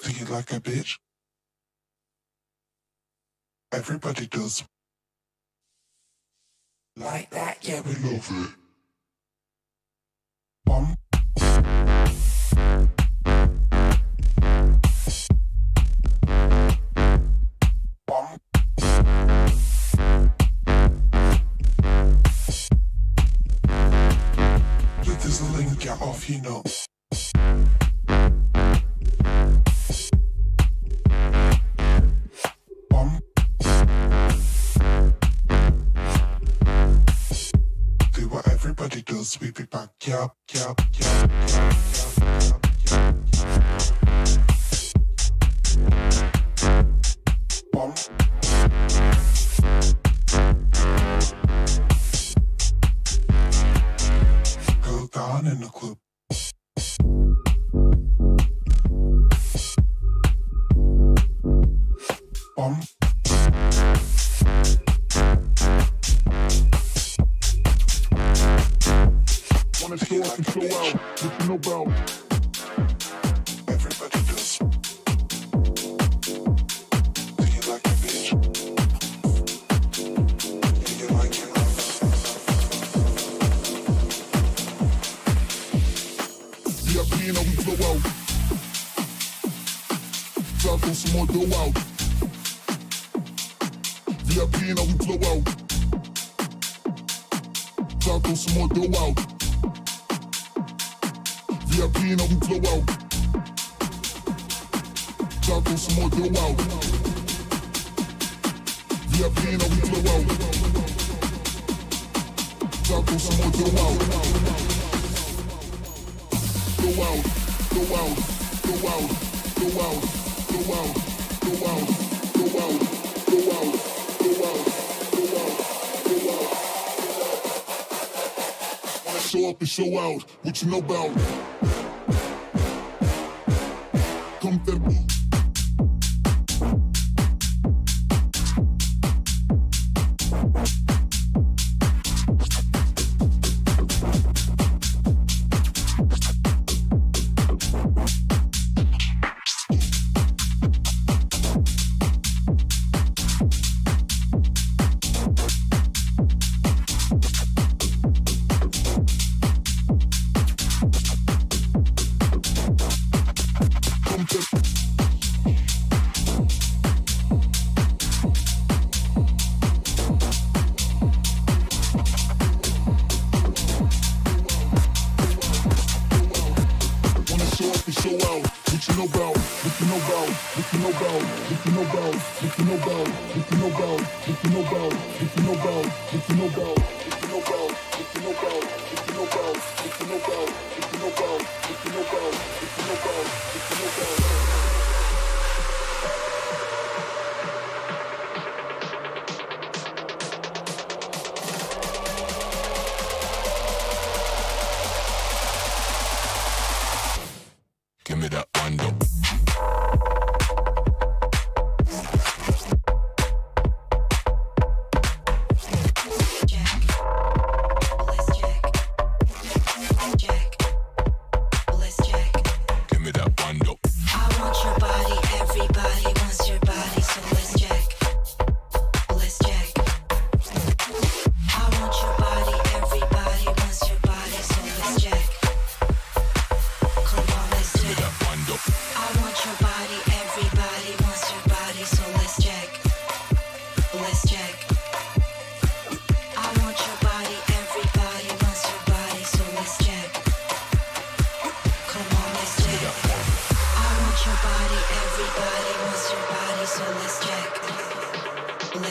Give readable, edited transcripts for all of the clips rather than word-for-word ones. Feel like a bitch? Everybody does. Like that, yeah, we love it. Bum. Bum. If there's a link, get off, you know. We be back, Go down in the club. Show up and show out, what you know about? Everybody does. Do you like a bitch? Do you like your love? VIP and now we blow out. Drive on some more dough out. VIP and now we blow out. Drive on some more dough out. VIP and we blow out. Drop on some more dough out. VIP and we blow out. Drop on some more dough out. Go out, go out, go out, go out, go out, go out, go out, go out, go out, go out. Show up and show out, what you know about? Come that way.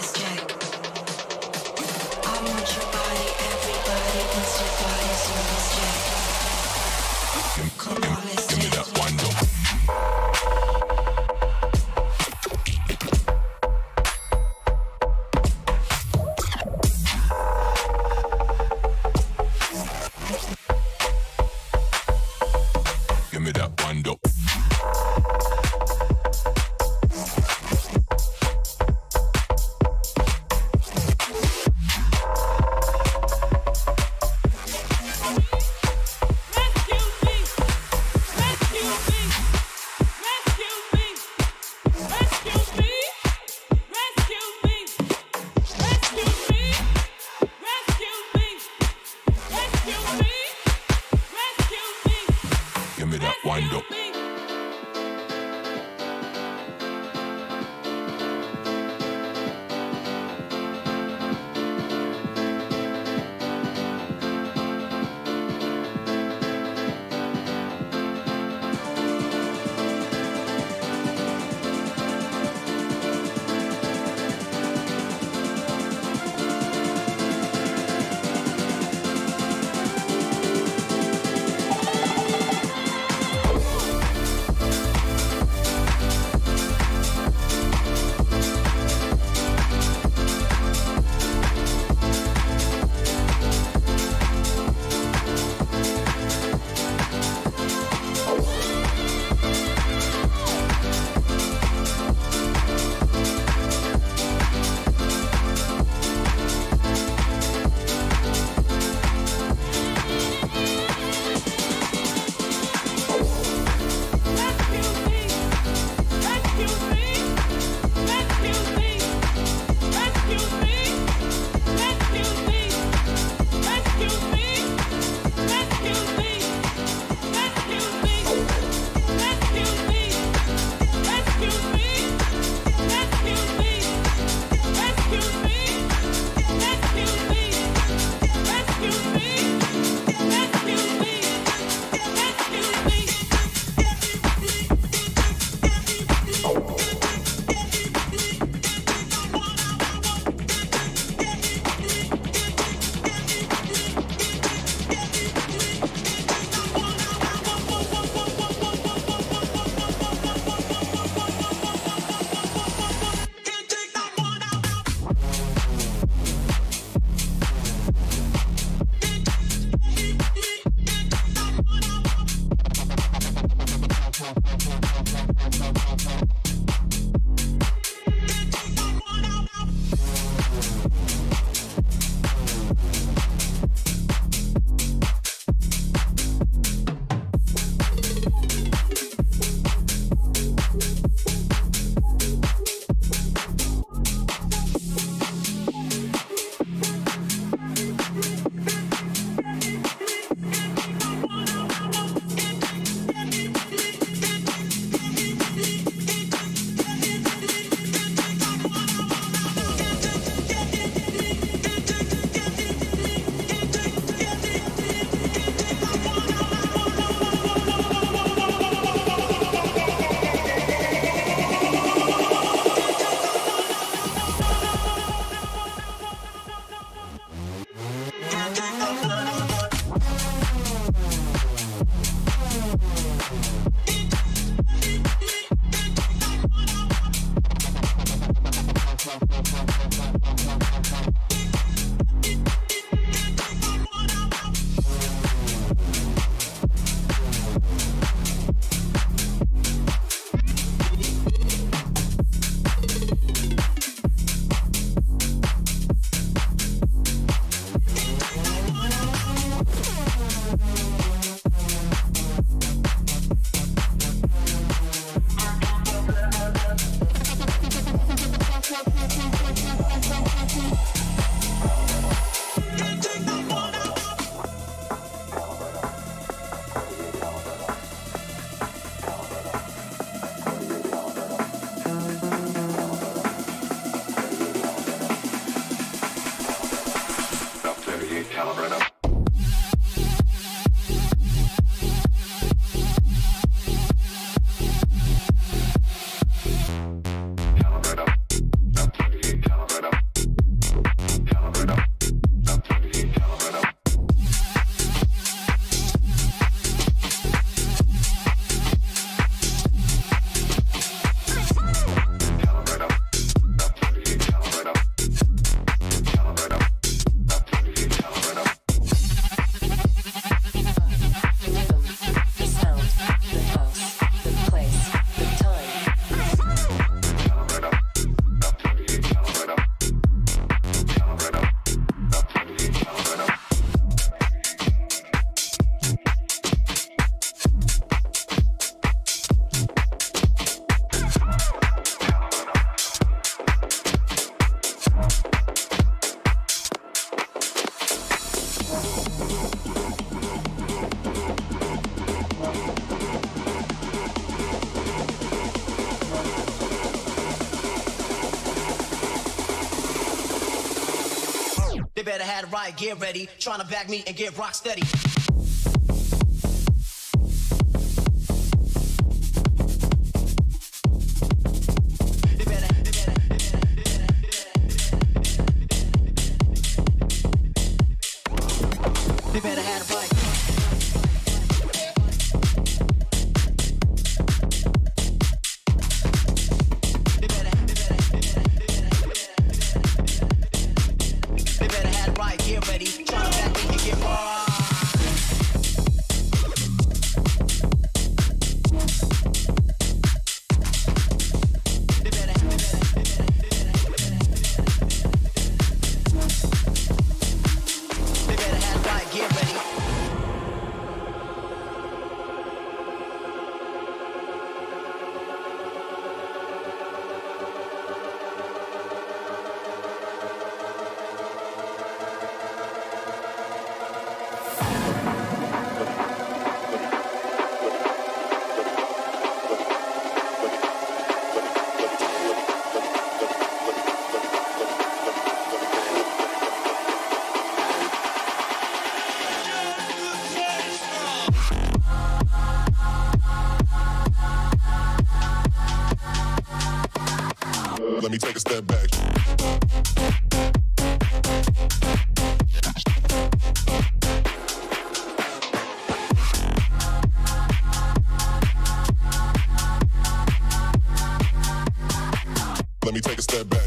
Rescue me! wind up. better have the riot gear ready. Tryna back me and get rock steady. Let me take a step back. Let me take a step back.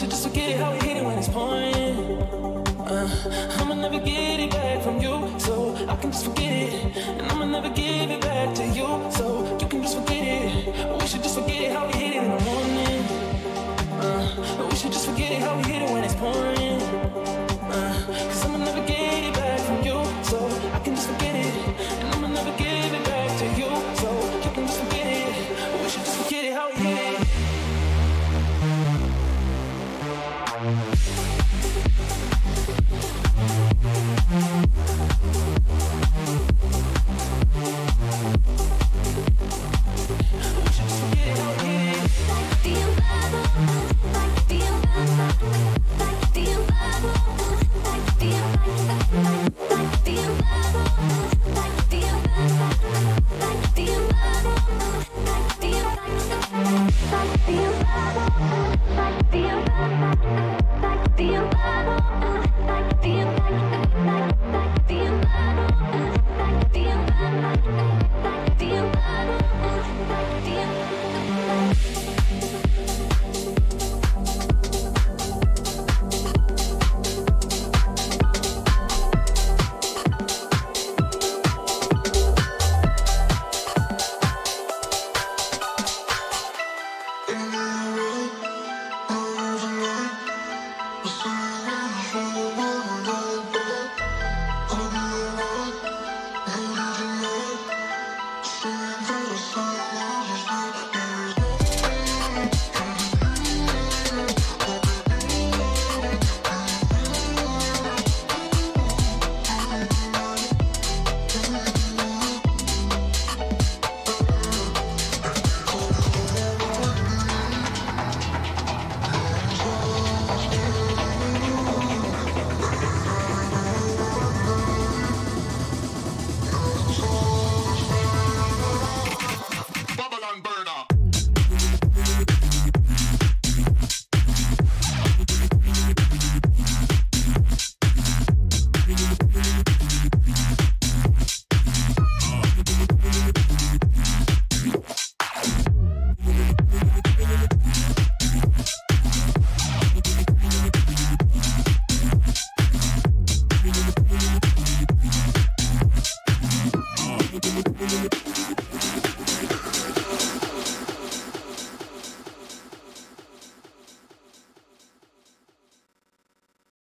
should just forget how we hit it when it's pouring. I'ma never get it back from you, so I can just forget it. And I'ma never give it back to you, so you can just forget it. We should just forget how we hit it in the morning. We should just forget how we hit it when it's pouring. Cause I'ma never get it back from you, so I can just forget it. And I'ma never give it back to you, so you can just forget it. We should just forget it how we hit it.